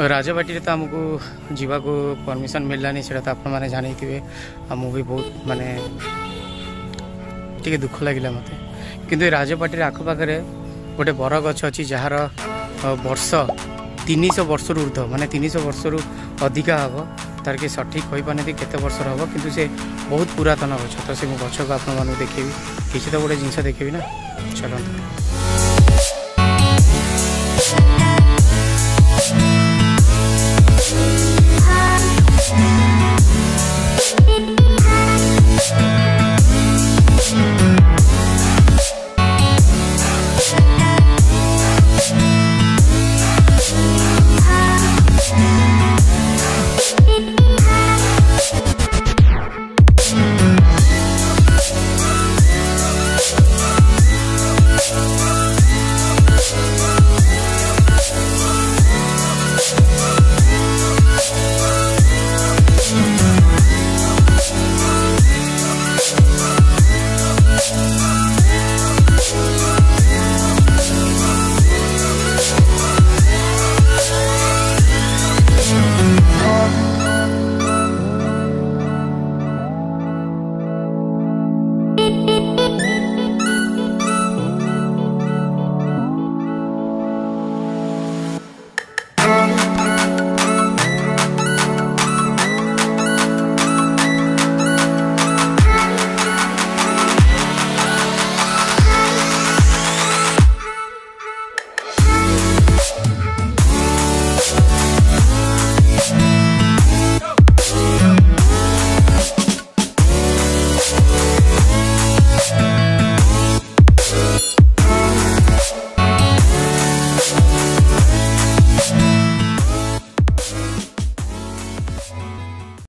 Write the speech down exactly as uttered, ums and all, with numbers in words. राजबाटी तो आमको जीवाको परमिशन मिललानी से आपने जानी थे आमको भी बहुत माने टे दुख लगे मत कि राजबाटी आखपाखे गोटे बर गच अच्छी जार वर्ष तीन सौ वर्ष रु ऊर्ध माने तीन सौ वर्ष रु अधिका हम तार कि सठिक हो पाने कि वर्षर हम कि से बहुत पुरातन गच तो से गच को आप देखी किसी तो गोटे जिनस देखी ना चलो।